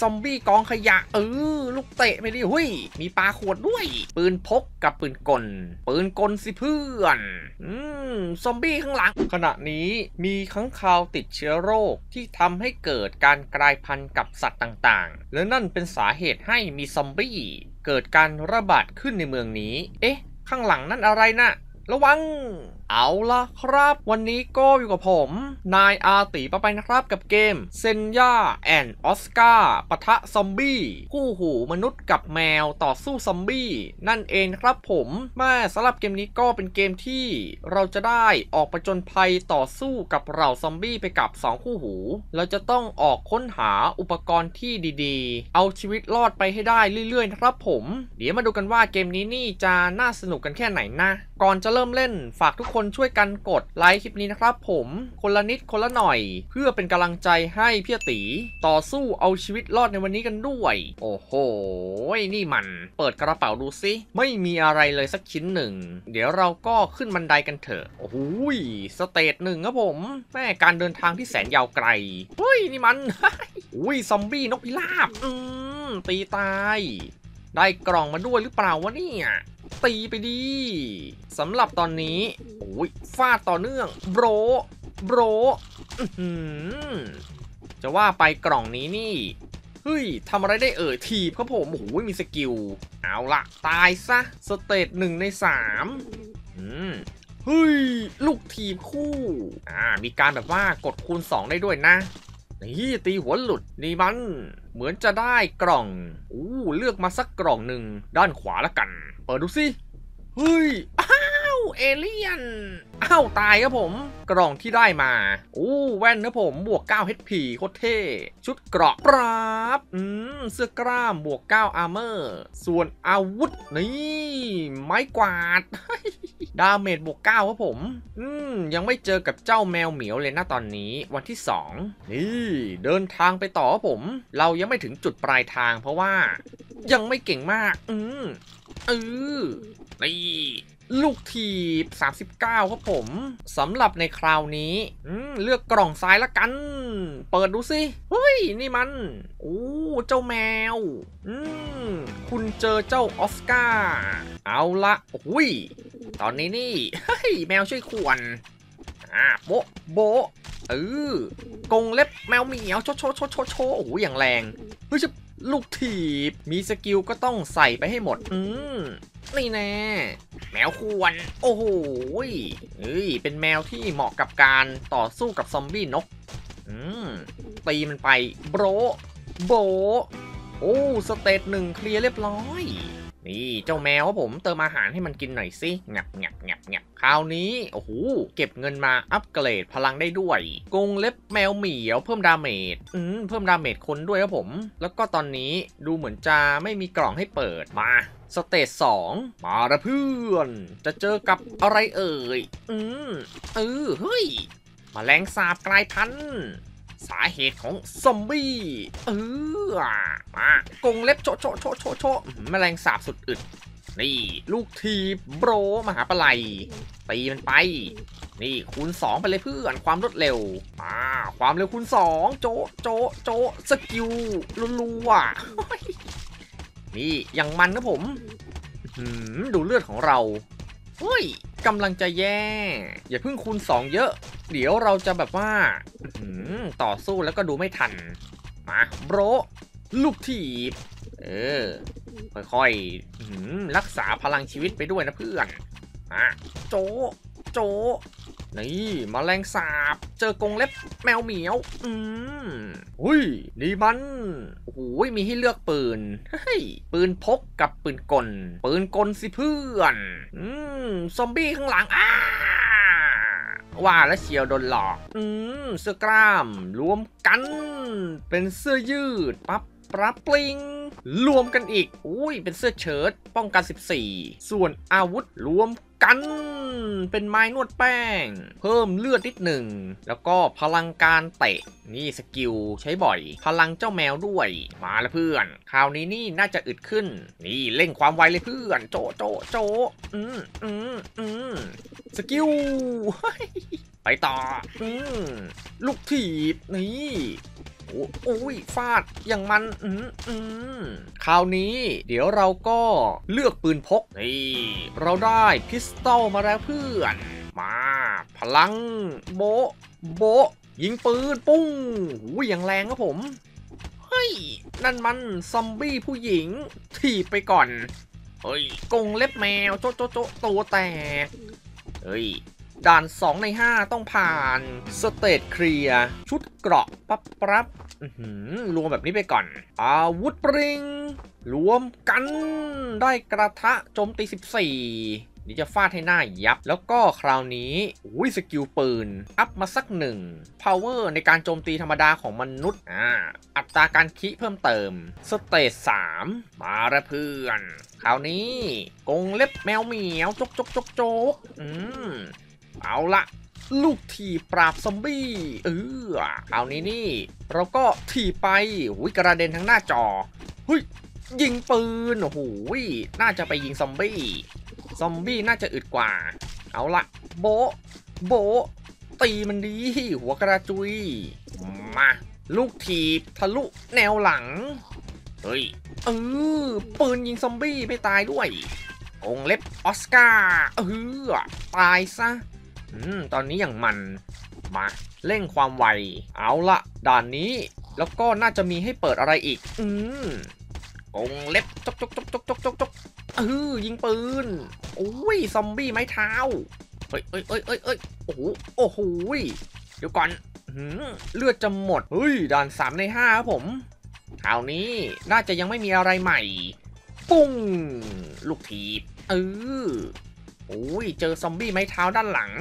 ซอมบี้กองขยะลูกเตะไม่ดีหุ้ยมีปลาขวดด้วยปืนพกกับปืนกลสิเพื่อนซอมบี้ข้างหลังขณะนี้มีค้างคาวติดเชื้อโรคที่ทำให้เกิดการกลายพันธุ์กับสัตว์ต่างๆและนั่นเป็นสาเหตุให้มีซอมบี้เกิดการระบาดขึ้นในเมืองนี้เอ๊ะข้างหลังนั่นอะไรนะระวังเอาละครับวันนี้ก็อยู่กับผมนายอาตีไปนะครับกับเกมเซนย่าแอนด์ออสการ์ปะทะซอมบี้คู่หูมนุษย์กับแมวต่อสู้ซอมบี้นั่นเองครับผมมาสำหรับเกมนี้ก็เป็นเกมที่เราจะได้ออกประจนภัยต่อสู้กับเหล่าซอมบี้ไปกับ2คู่หูเราจะต้องออกค้นหาอุปกรณ์ที่ดีๆเอาชีวิตรอดไปให้ได้เรื่อยๆนะครับผมเดี๋ยวมาดูกันว่าเกมนี้นี่จะน่าสนุกกันแค่ไหนนะก่อนจะเริ่มเล่นฝากทุกคนช่วยกันกดไลค์คลิปนี้นะครับผมคนละนิดคนละหน่อยเพื่อเป็นกำลังใจให้พี่ตีต่อสู้เอาชีวิตรอดในวันนี้กันด้วยโอ้โหนี่มันเปิดกระเป๋าดูสิไม่มีอะไรเลยสักชิ้นหนึ่งเดี๋ยวเราก็ขึ้นบันไดกันเถอะโอ้โหสเตจ1ครับผมแม่การเดินทางที่แสนยาวไกลเฮ้ยนี่มันอุ้ยซอมบี้นกพิราบตีตายได้กล่องมาด้วยหรือเปล่าวะเนี่ยตีไปดีสำหรับตอนนี้โอ้ยฟาดต่อเนื่องโบรจะว่าไปกล่องนี้นี่เฮ้ยทำอะไรได้ทีบครับผมโอ้ยมีสกิลเอาละตายซะสเตจ1 ใน 3เฮ้ยลูกทีบคู่มีการแบบว่ากดคูณ2ได้ด้วยนะนี่ตีหัวหลุดนี่มันเหมือนจะได้กล่องเลือกมาสักกล่องหนึ่งด้านขวาละกันเปิดดูสิเฮ้ยอ้าวเอเลี่ยนอ้าวตายครับผมกล่องที่ได้มาแว่นนะผมบวก 9 HP โคตรเท่ชุดเกราะปราบเสื้อกล้ามบวก 9 Armor ส่วนอาวุธนี่ไม้กวาดดาเมจบวก 9 ครับผมยังไม่เจอกับเจ้าแมวเหมียวเลยนะตอนนี้วันที่ 2นี่เดินทางไปต่อครับผมเรายังไม่ถึงจุดปลายทางเพราะว่ายังไม่เก่งมากนี่ลูกทีบ39ครับผมสำหรับในคราวนี้เลือกกล่องซ้ายละกันเปิดดูสิเฮ้ยนี่มันเจ้าแมวคุณเจอเจ้าออสการ์เอาละอุ้ยตอนนี้นี่เฮ้ยแมวช่วยข่วนโบ๊ะกงเล็บแมวเหมียวโชโอ้อย่างแรงเฮ้ยลูกถีบมีสกิลก็ต้องใส่ไปให้หมดนี่แน่แมวควรโอ้โหเป็นแมวที่เหมาะกับการต่อสู้กับซอมบี้นกตีมันไปโบสเตจ1เคลียร์เรียบร้อยนี่เจ้าแมวผมเติมอาหารให้มันกินหน่อยสิงับคราวนี้โอ้โหเก็บเงินมาอัปเกรดพลังได้ด้วยกรงเล็บแมวเหมียวเพิ่มดาเมจคนด้วยครับผมแล้วก็ตอนนี้ดูเหมือนจะไม่มีกล่องให้เปิดมาสเตจ2มาละเพื่อนจะเจอกับอะไรเฮ้ยแมลงสาบกลายพันธุ์สาเหตุของซอมบี้มากรงเล็บโชแมลงสาบสุดอึดนี่ลูกทีบมหาปลายตีมันไปนี่คูณ2ไปเลยเพื่อนความรวดเร็วความเร็วคูณ2โจสกิลรัวๆนี่อย่างมันนะผมดูเลือดของเราเฮ้ยกำลังจะแย่อย่าเพิ่งคูณ2เยอะเดี๋ยวเราจะแบบว่าต่อสู้แล้วก็ดูไม่ทันมาลูกถีบค่อยๆรักษาพลังชีวิตไปด้วยนะเพื่อนโจนี่แมลงสาบเจอกรงเล็บแมวเหมียวอุ้ยนี่มันมีให้เลือกปืนปืนพกกับปืนกลสิเพื่อนซอมบี้ข้างหลังว่าแล้วเชียวโดนหลอกเสื้อกล้ามรวมกันเป็นเสื้อยืดปั๊บปลิงรวมกันอีกเป็นเสื้อเชิ้ตป้องกัน14ส่วนอาวุธรวมกันเป็นไม้นวดแป้งเพิ่มเลือดนิดหนึ่งแล้วก็พลังการเตะนี่สกิลใช้บ่อยพลังเจ้าแมวด้วยมาละเพื่อนคราวนี้นี่น่าจะอึดขึ้นนี่เล่งความไวเลยเพื่อนโจสกิลไปต่อลูกถีบนี่ อุ้ยฟาดอย่างมันคราวนี้เดี๋ยวเราก็เลือกปืนพกนี่เราได้พิสตอลมาแล้วเพื่อนมาพลังโบโบยิงปืนปุ้งหูอย่างแรงครับผมเฮ้ยนั่นมันซอมบี้ผู้หญิงถีบไปก่อนเฮ้ยกงเล็บแมวโจ๊ะโจ๊ะโจ๊ะตัวแตกเฮ้ยด่าน2ใน5ต้องผ่านสเตจเคลียร์ชุดเกราะปั๊บปั๊บรวมแบบนี้ไปก่อนอาวุธปริงรวมกันได้กระทะโจมตี14นี่จะฟาดให้หน้ายับแล้วก็คราวนี้อุ้ยสกิลปืนอัพมาสัก1 power ในการโจมตีธรรมดาของมนุษย์อัตราการคิเพิ่มเติมสเตจ3มาละเพื่อนคราวนี้กงเล็บแมวเหมียวจกจกจกจกเอาละลูกถีบปราบซอมบี้คราวนี้นี่เราก็ถีบไปอุ้ยกระเด็นทั้งหน้าจอเฮ้ยยิงปืนโอ้โหน่าจะไปยิงซอมบี้น่าจะอึดกว่าเอาละโบโบตีมันดีหัวกระจุยมาลูกถีบทะลุแนวหลังเฮ้ยปืนยิงซอมบี้ไม่ตายด้วยองเล็บออสการ์ตายซะตอนนี้อย่างมันมาเร่งความไวเอาละด่านนี้แล้วก็น่าจะมีให้เปิดอะไรอีกองเล็บจกจกจกจกจกจกจกยิงปืนโอ้ยซอมบี้ไม้เท้าเฮ้ยเฮ้ยเฮ้ยเฮ้ยโอ้โหเดี๋ยวก่อนเลือดจะหมดเฮ้ยด่าน3ใน5ครับผมคราวนี้น่าจะยังไม่มีอะไรใหม่ปุ้งลูกถีบโอ้ยเจอซอมบี้ไม้เท้าด้านหลัง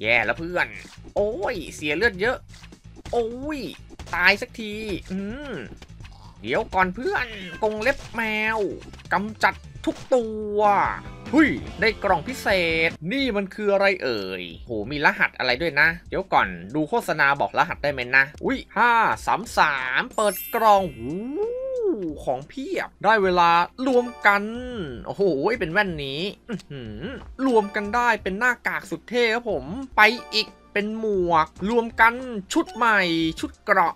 แย่แล้วเพื่อนโอ้ยเสียเลือดเยอะโอ้ยตายสักทีเดี๋ยวก่อนเพื่อนกงเล็บแมวกำจัดทุกตัวเฮ้ยได้กล่องพิเศษนี่มันคืออะไรเอ่ยโหมีรหัสอะไรด้วยนะเดี๋ยวก่อนดูโฆษณาบอกรหัสได้ไหมนะอุ้ย533เปิดกล่องของเพียบได้เวลารวมกันโอ้โหเป็นแว่นนี้รวมกันได้เป็นหน้ากากสุดเท่ครับผมไปอีกเป็นหมวกรวมกันชุดใหม่ชุดเกราะ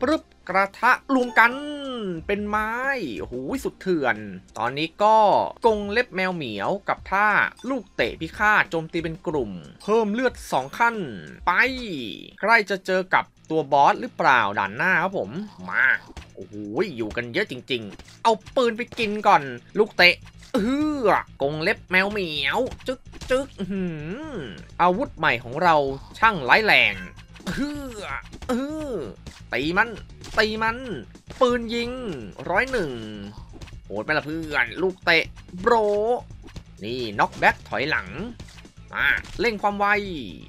ปึ๊บกระทะรวมกันเป็นไม้โอ้โหสุดเถื่อนตอนนี้ก็กงเล็บแมวเหมียวกับท่าลูกเตะพิฆาตโจมตีเป็นกลุ่มเพิ่มเลือด2ขั้นไปใกล้จะเจอกับตัวบอสหรือเปล่าด่านหน้าครับผมมาโอ้โหอยู่กันเยอะจริงๆเอาปืนไปกินก่อนลูกเตะกงเล็บแมวเหมียวจึ๊กจึ๊กอาวุธใหม่ของเราช่างร้ายแรงตีมันปืนยิง101โหดไปละเพื่อนลูกเตะโบรนี่น็อกแบ็กถอยหลังมาเร่งความไว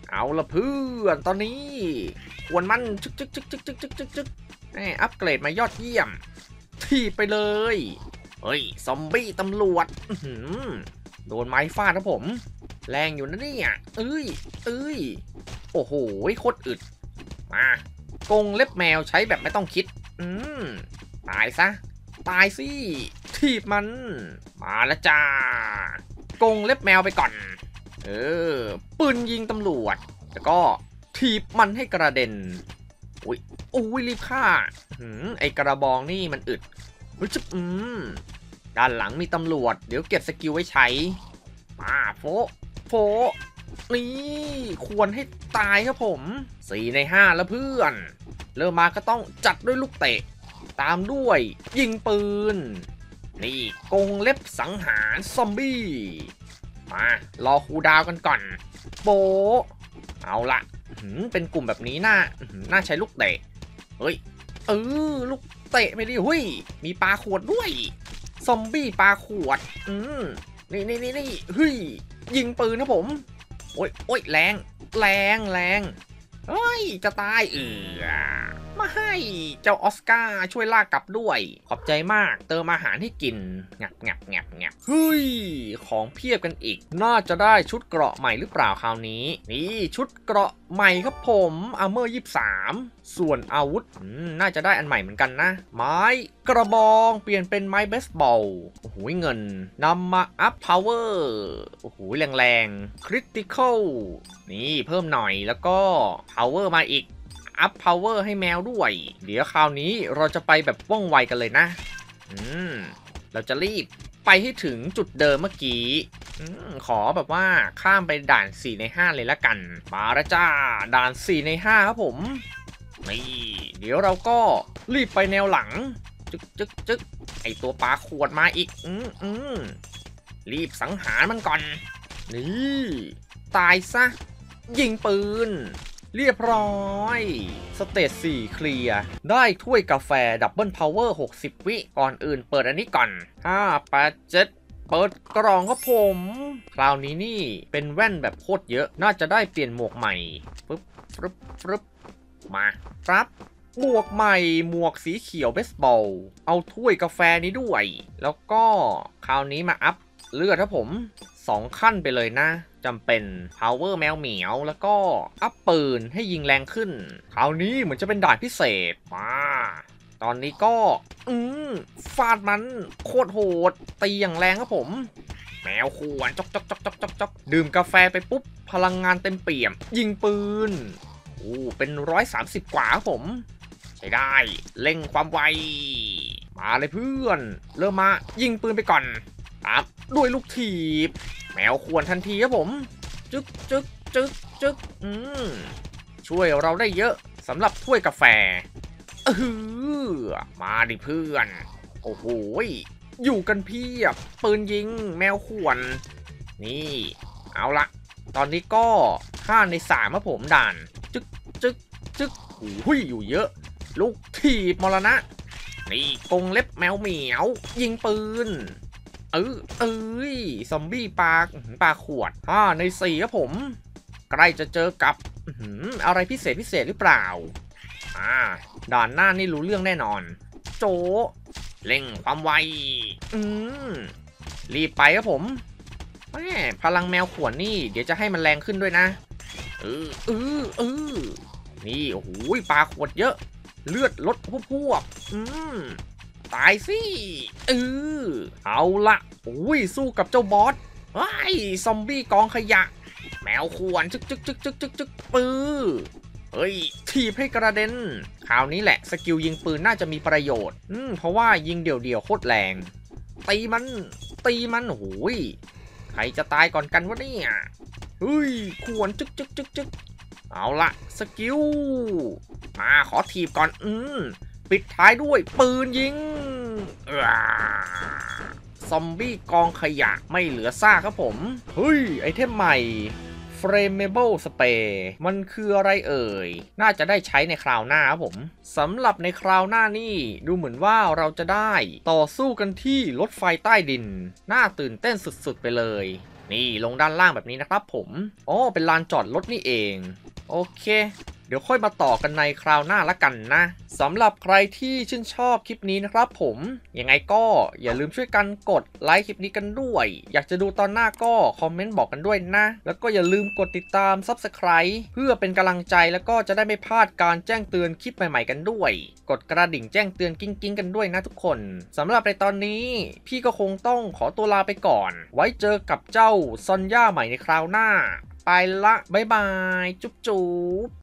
เอาละเพื่อนตอนนี้ควนมันจึ๊กอัปเกรดมายอดเยี่ยมที่ไปเลยเฮ้ยซอมบี้ตำรวจโดนไม้ฟาดครับผมแรงอยู่นะเนี่ยโอ้โหโคตรอึดมากงเล็บแมวใช้แบบไม่ต้องคิดตายซะตายสิทีบมันมาละจ้ากงเล็บแมวไปก่อนปืนยิงตำรวจแล้วก็ทีบมันให้กระเด็นอุ้ยรีบฆ่าไอกระบองนี่มันอึดด้านหลังมีตำรวจเดี๋ยวเก็บสกิลไว้ใช้มาโฟโฟนี่ควรให้ตายครับผม4ใน5แล้วเพื่อนเริ่มมาก็ต้องจัดด้วยลูกเตะตามด้วยยิงปืนนี่กงเล็บสังหารซอมบี้มารอคูลดาวน์กันก่อนโบเอาละเป็นกลุ่มแบบนี้น่าใช้ลูกเตะเฮ้ยลูกเตะไม่ดีเฮ้ยมีปลาขวดด้วยซอมบี้ปลาขวดนี่เฮ้ยยิงปืนนะผมโอ้ยแรงเฮ้ยจะตายมาให้เจ้าออสการ์ช่วยลากกลับด้วยขอบใจมากเติมอาหารให้กินงับเฮ้ยของเพียบกันอีกน่าจะได้ชุดเกราะใหม่หรือเปล่าคราวนี้นี่ชุดเกราะใหม่ครับผมอาร์เมอร์23ส่วนอาวุธน่าจะได้อันใหม่เหมือนกันนะไม้กระบองเปลี่ยนเป็นไม้เบสบอลโอ้โหเงินนำมาอัพพาวเวอร์โอ้โหแรงคริติคอลนี่เพิ่มหน่อยแล้วก็พาวเวอร์มาอีก อัพพาวเวอร์ให้แมวด้วยเดี๋ยวคราวนี้เราจะไปแบบว่องไวกันเลยนะเราจะรีบไปให้ถึงจุดเดิมเมื่อกี้ขอแบบว่าข้ามไปด่าน4ใน5เลยละกันมาแล้วจ้าด่าน4ใน5ครับผมนี่เดี๋ยวเราก็รีบไปแนวหลังจึ๊กไอตัวปลาขวดมาอีกรีบสังหารมันก่อนนี่ตายซะยิงปืนเรียบร้อยสเตจ4เคลียร์ได้ถ้วยกาแฟดับเบิลพาวเวอร์60วิก่อนอื่นเปิดอันนี้ก่อน5 8 7เปิดกล่องครับผมคราวนี้นี่เป็นแว่นแบบโคตรเยอะน่าจะได้เปลี่ยนหมวกใหม่ปึ๊บมาครับหมวกใหม่หมวกสีเขียวเบสบอลเอาถ้วยกาแฟนี้ด้วยแล้วก็คราวนี้มาอัพเลือดครับผม2ขั้นไปเลยนะจำเป็น power แมวเหมียวแล้วก็อัพปืนให้ยิงแรงขึ้นคราวนี้เหมือนจะเป็นด่านพิเศษมาตอนนี้ก็ฟาดมันโคตรโหดตีอย่างแรงครับผมแมวขวนจ๊อกดื่มกาแฟไปปุ๊บพลังงานเต็มเปี่ยมยิงปืนโอ้เป็น130กว่าครับผมใช้ได้เร่งความไวมาเลยเพื่อนเริ่มมายิงปืนไปก่อนครับด้วยลูกถีบแมวขวนทันทีครับผมจึ๊กช่วยเราได้เยอะสำหรับถ้วยกาแฟมาดิเพื่อนโอ้โหอยู่กันเพียบปืนยิงแมวข่วนนี่เอาละตอนนี้ก็5ใน3ครับผมด่านจึ๊กหุ้ยอยู่เยอะลูกถีบมรณะนี่กงเล็บแมวเหมียวยิงปืนเอ้ยซอมบี้ปลาขวด5ใน4ครับผมใกล้จะเจอกับอะไรพิเศษหรือเปล่าด่านหน้านี่รู้เรื่องแน่นอนโจเร่งความไวรีบไปครับผมแม่พลังแมวขวนนี่เดี๋ยวจะให้มันแรงขึ้นด้วยนะนี่โอ้โหปลาขวดเยอะเลือดลดพวกตายสิเอาละอุ้ยสู้กับเจ้าบอสไอ้ซอมบี้กองขยะแมวขวนจึ๊กปื้อเฮ้ยถีบให้กระเด็นคราวนี้แหละสกิลยิงปืนน่าจะมีประโยชน์เพราะว่ายิงเดี่ยวๆโคตรแรงตีมันโอ้ยใครจะตายก่อนกันวะเนี่ยเฮ้ยขวนจึ๊กเอาละสกิลมาขอถีบก่อนปิดท้ายด้วยปืนยิงซอมบี้กองขยะไม่เหลือซากครับผมเฮ้ยไอเทมใหม่Flammable Spray มันคืออะไรเอ่ยน่าจะได้ใช้ในคราวหน้าครับผมสำหรับในคราวหน้านี่ดูเหมือนว่าเราจะได้ต่อสู้กันที่รถไฟใต้ดินน่าตื่นเต้นสุดๆไปเลยนี่ลงด้านล่างแบบนี้นะครับผมอ๋อเป็นลานจอดรถนี่เองโอเคเดี๋ยวค่อยมาต่อกันในคราวหน้าละกันนะสำหรับใครที่ชื่นชอบคลิปนี้นะครับผมยังไงก็อย่าลืมช่วยกันกดไลค์คลิปนี้กันด้วยอยากจะดูตอนหน้าก็คอมเมนต์บอกกันด้วยนะแล้วก็อย่าลืมกดติดตาม Subscribe เพื่อเป็นกำลังใจแล้วก็จะได้ไม่พลาดการแจ้งเตือนคลิปใหม่ๆกันด้วยกดกระดิ่งแจ้งเตือนกิ้งกันด้วยนะทุกคนสำหรับในตอนนี้พี่ก็คงต้องขอตัวลาไปก่อนไว้เจอกับเจ้าซอนย่าใหม่ในคราวหน้าไปละบ๊ายบายจุ๊บ